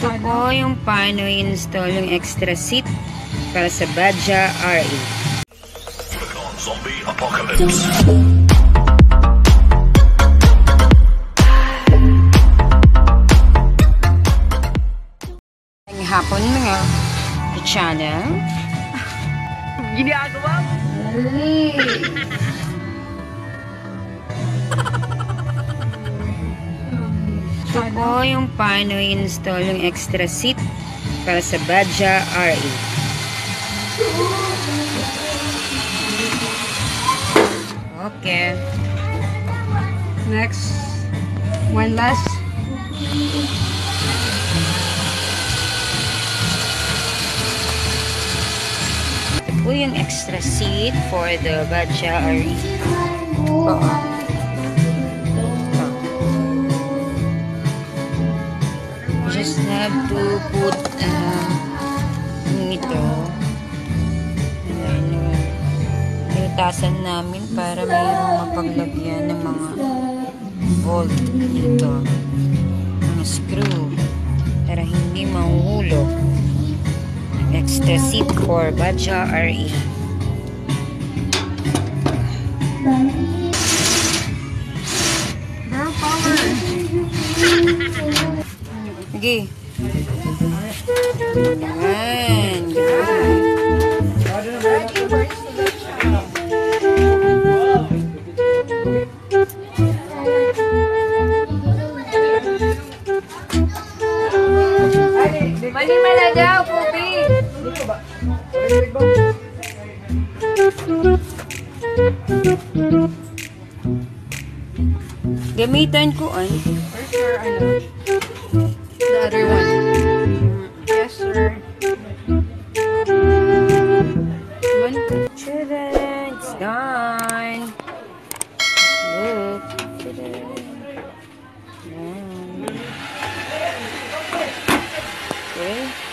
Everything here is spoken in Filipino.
Ito po yung paano i-install yung extra seat para sa Bajaj RE. Zombie Apocalypse. Ang hapon mga channel. Ginagawa mo? Ito po yung paano i-install yung extra seat para sa Bajaj RE. Okay. Next. One last. Ito po yung extra seat for the Bajaj RE. Just have to put ito nilitasan namin para mayroong mapaglagyan ng mga bolt dito, mga screw para hindi mahuhulog. Extra seat for Bajaj RE. Girl power. Okay. Ayan. Mali mala daw, Pupi. Gamitan ko ay. The other one. Yes, sir. One. Ta-da, it's done. Look. Ta-da. Okay.